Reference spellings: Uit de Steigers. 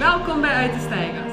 Welkom bij Uit de Steigers.